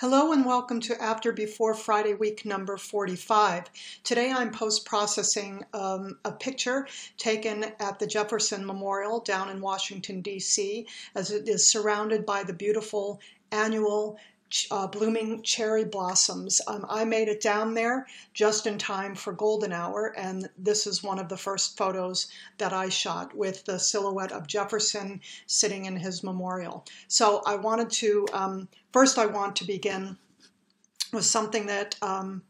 Hello and welcome to After Before Friday week number 45. Today I'm post-processing a picture taken at the Jefferson Memorial down in Washington, D.C., as it is surrounded by the beautiful annual blooming cherry blossoms. I made it down there just in time for golden hour, and this is one of the first photos that I shot with the silhouette of Jefferson sitting in his memorial. So I wanted to, first I want to begin with something that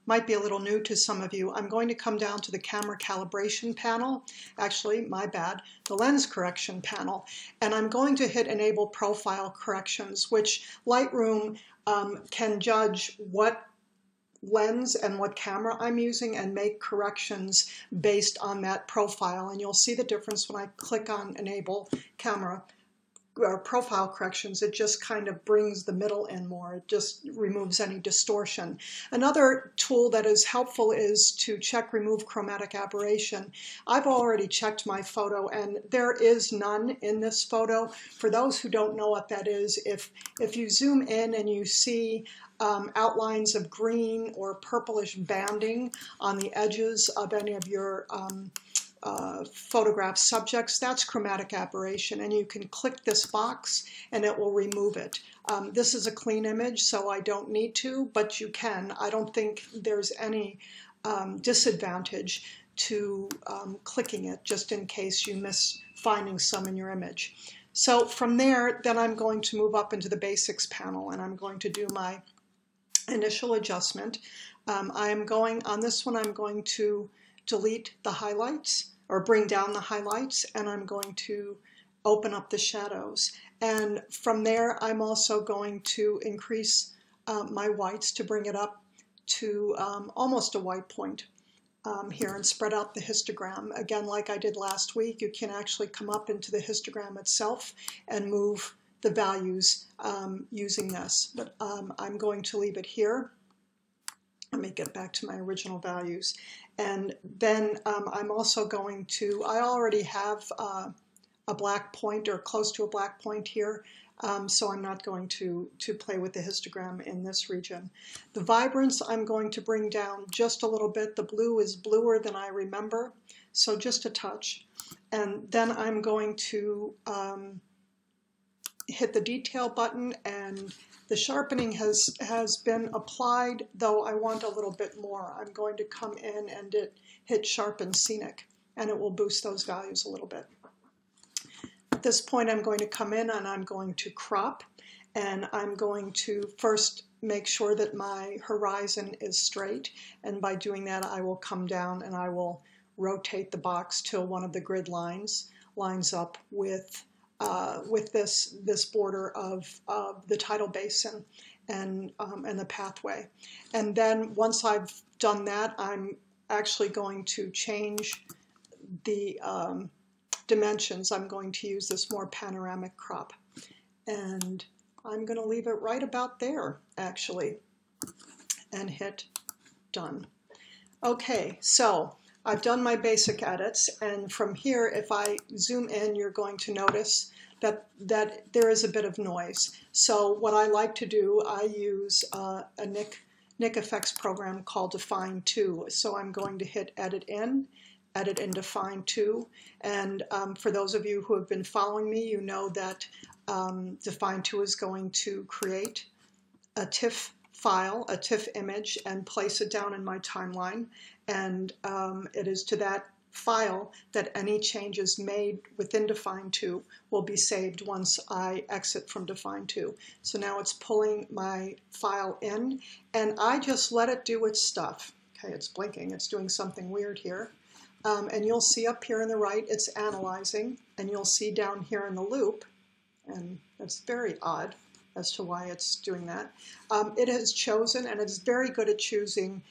might be a little new to some of you. I'm going to come down to the camera calibration panel, actually, my bad, the lens correction panel, and I'm going to hit enable profile corrections, which Lightroom can judge what lens and what camera I'm using and make corrections based on that profile. And you'll see the difference when I click on enable camera or profile corrections. It just kind of brings the middle in more. It just removes any distortion. Another tool that is helpful is to check remove chromatic aberration. I've already checked my photo and there is none in this photo. For those who don't know what that is, if you zoom in and you see outlines of green or purplish banding on the edges of any of your photograph subjects, that's chromatic aberration, and you can click this box and it will remove it. This is a clean image, so I don't need to, but you can. I don't think there's any disadvantage to clicking it, just in case you miss finding some in your image. So from there, then I'm going to move up into the basics panel and I'm going to do my initial adjustment. I'm going to delete the highlights or bring down the highlights, and I'm going to open up the shadows. And from there, I'm also going to increase my whites to bring it up to almost a white point here and spread out the histogram. Again, like I did last week, you can actually come up into the histogram itself and move the values using this. But I'm going to leave it here. Let me get back to my original values. And then I'm also going to, I already have a black point or close to a black point here, so I'm not going to play with the histogram in this region. The vibrance I'm going to bring down just a little bit. The blue is bluer than I remember, so just a touch. And then I'm going to hit the detail button, and the sharpening has been applied, though I want a little bit more. I'm going to come in and hit Sharpen Scenic, and it will boost those values a little bit. At this point, I'm going to come in and I'm going to crop, and I'm going to first make sure that my horizon is straight, and by doing that, I will come down and I will rotate the box till one of the grid lines lines up with this border of the Tidal Basin and the pathway. And then once I've done that, I'm actually going to change the dimensions. I'm going to use this more panoramic crop. And I'm going to leave it right about there, actually, and hit Done. Okay, so I've done my basic edits, and from here, if I zoom in, you're going to notice that there is a bit of noise. So what I like to do, I use a Nik effects program called Dfine 2. So I'm going to hit Edit in Dfine 2. And for those of you who have been following me, you know that Dfine 2 is going to create a TIFF file, a TIFF image, and place it down in my timeline. And it is to that file that any changes made within Dfine 2 will be saved once I exit from Dfine 2. So now it's pulling my file in, and I just let it do its stuff. Okay, it's blinking. It's doing something weird here. And you'll see up here on the right, it's analyzing, and you'll see down here in the loop, and that's very odd as to why it's doing that. It has chosen, and it's very good at choosing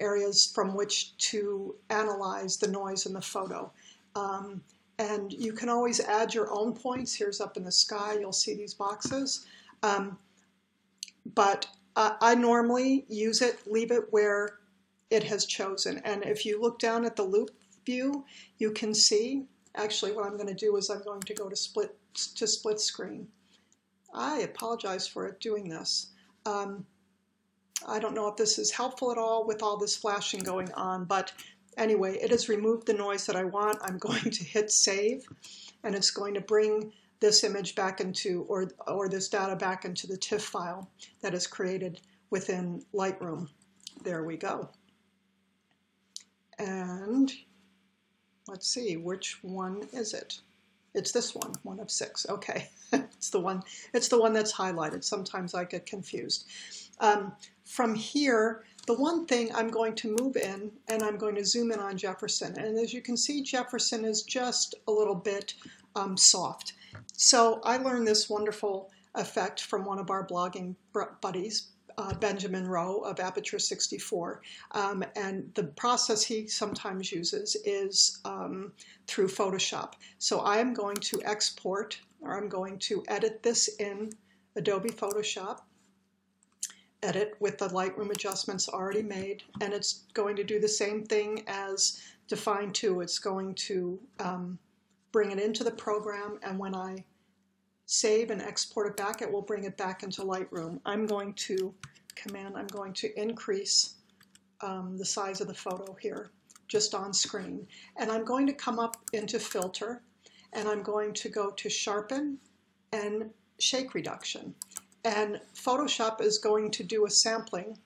areas from which to analyze the noise in the photo. And you can always add your own points. Here's up in the sky, you'll see these boxes. But I normally use it, leave it where it has chosen. And if you look down at the loop view, you can see, actually what I'm gonna do is I'm going to go to split screen. I apologize for it doing this. I don't know if this is helpful at all with all this flashing going on, but anyway, it has removed the noise that I want. I'm going to hit save, and it's going to bring this image back into, or this data back into the TIFF file that is created within Lightroom. There we go. And let's see, which one is it? It's this one, one of six. Okay, it's the one that's highlighted. Sometimes I get confused. From here, the one thing I'm going to move in, and I'm going to zoom in on Jefferson. And as you can see, Jefferson is just a little bit soft. So I learned this wonderful effect from one of our blogging buddies, Benjamin Rowe of Aperture 64, and the process he sometimes uses is through Photoshop. So I am going to export, or I'm going to edit this in Adobe Photoshop, edit with the Lightroom adjustments already made, and it's going to do the same thing as Dfine 2. It's going to bring it into the program, and when I save and export it back, it will bring it back into Lightroom. I'm going to increase the size of the photo here, just on screen. And I'm going to come up into Filter, and I'm going to go to Sharpen and Shake Reduction. And Photoshop is going to do a sampling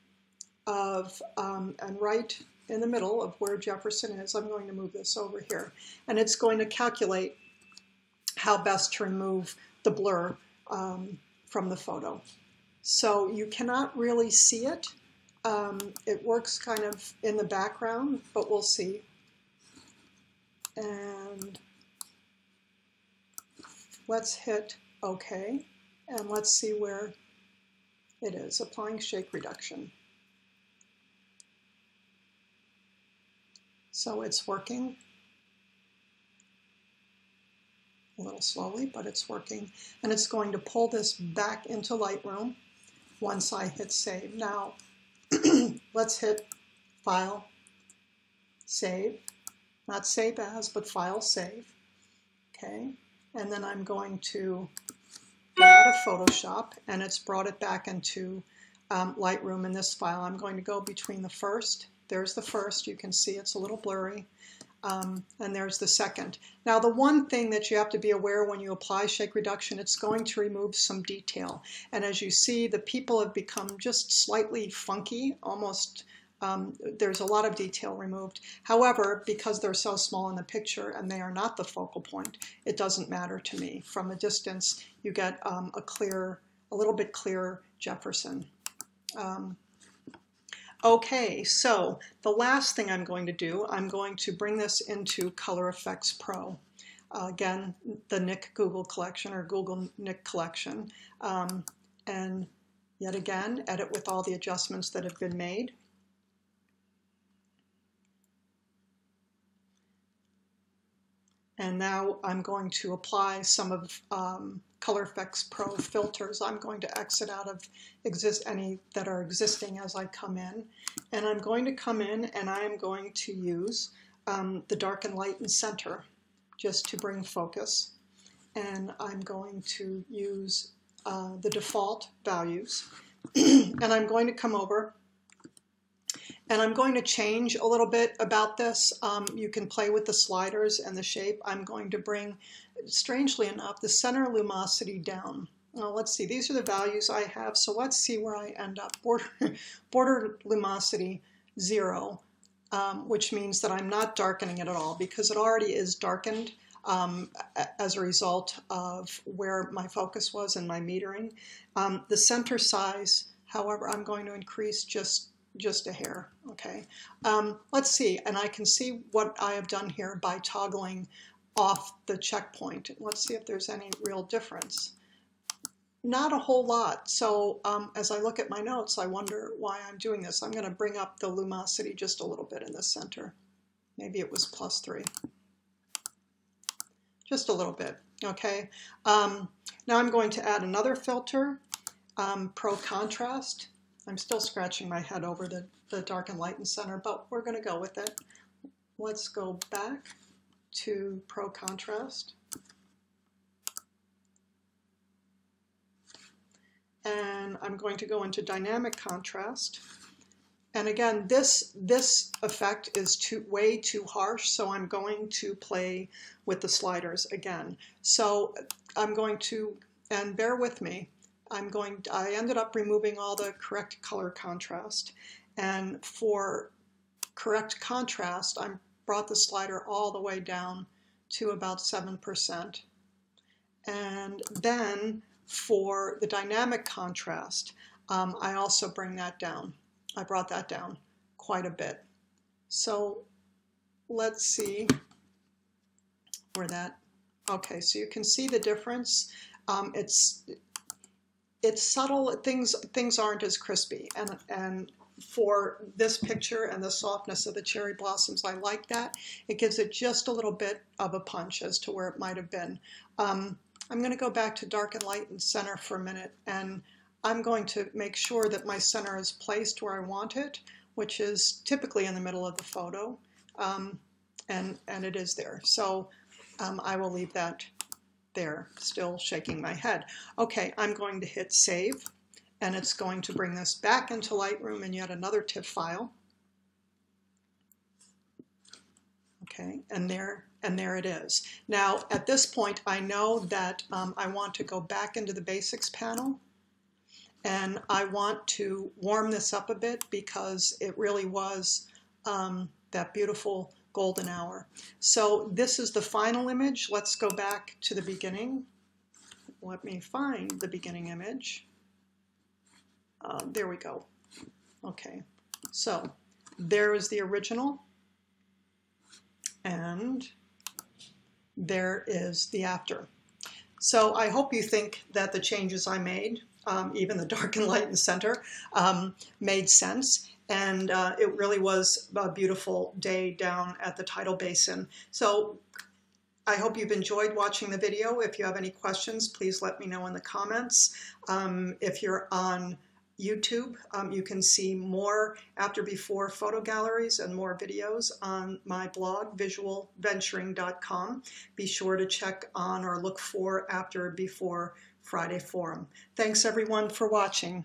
of, and right in the middle of where Jefferson is, I'm going to move this over here. And it's going to calculate how best to remove the blur from the photo. So you cannot really see it. It works kind of in the background, but we'll see. And let's hit OK, and let's see where it is. Applying Shake Reduction. So it's working. A little slowly, but it's working. And it's going to pull this back into Lightroom once I hit save. Now, let's hit File, Save. Not Save As, but File, Save. Okay. And then I'm going to get out of Photoshop, and it's brought it back into Lightroom in this file. I'm going to go between the first. There's the first. You can see it's a little blurry. And there's the second. Now, the one thing that you have to be aware when you apply Shake Reduction, it's going to remove some detail. And as you see, the people have become just slightly funky, almost, there's a lot of detail removed. However, because they're so small in the picture and they are not the focal point, it doesn't matter to me. From a distance, you get a little bit clearer Jefferson. Okay, so the last thing I'm going to do, I'm going to bring this into Color Efex Pro. Again, the Nik Google collection, or Google Nik collection. And yet again, edit with all the adjustments that have been made. And now I'm going to apply some of Color Efex Pro filters. I'm going to exit out of any that are existing as I come in. And I'm going to come in, and I am going to use the dark and light and center just to bring focus. And I'm going to use the default values. And I'm going to come over, and I'm going to change a little bit about this. You can play with the sliders and the shape. I'm going to bring, strangely enough, the center lumosity down. Now let's see, these are the values I have, so let's see where I end up. Border lumosity 0, which means that I'm not darkening it at all, because it already is darkened as a result of where my focus was and my metering. The center size, however, I'm going to increase just a hair, okay? Let's see, and I can see what I have done here by toggling off the checkpoint. Let's see if there's any real difference. Not a whole lot, so as I look at my notes, I wonder why I'm doing this. I'm gonna bring up the lumosity just a little bit in the center. Maybe it was +3. Just a little bit, okay? Now I'm going to add another filter, Pro Contrast. I'm still scratching my head over the dark and light and center, but we're going to go with it. Let's go back to Pro Contrast. and I'm going to go into dynamic contrast. And again, this effect is way too harsh, so I'm going to play with the sliders again. So I'm going to, and bear with me, I ended up removing all the correct color contrast. And for correct contrast, I brought the slider all the way down to about 7%. And then for the dynamic contrast, I also bring that down. I brought that down quite a bit. So let's see where that, okay, so you can see the difference. It's subtle, things aren't as crispy. And for this picture and the softness of the cherry blossoms, I like that. It gives it just a little bit of a punch as to where it might have been. I'm gonna go back to dark and light and center for a minute, and I'm going to make sure that my center is placed where I want it, which is typically in the middle of the photo, and it is there. So I will leave that there, still shaking my head. Okay, I'm going to hit save, and it's going to bring this back into Lightroom in yet another TIFF file. Okay, and there it is. Now, at this point, I know that I want to go back into the Basics panel, and I want to warm this up a bit because it really was that beautiful golden hour. So this is the final image. Let's go back to the beginning. Let me find the beginning image. There we go. Okay, so there is the original, and there is the after. So I hope you think that the changes I made, even the dark and light and center, made sense. And it really was a beautiful day down at the Tidal Basin. So I hope you've enjoyed watching the video. If you have any questions, please let me know in the comments. If you're on YouTube, you can see more after before photo galleries and more videos on my blog, visualventuring.com. Be sure to check on or look for after before Friday Forum. Thanks everyone for watching.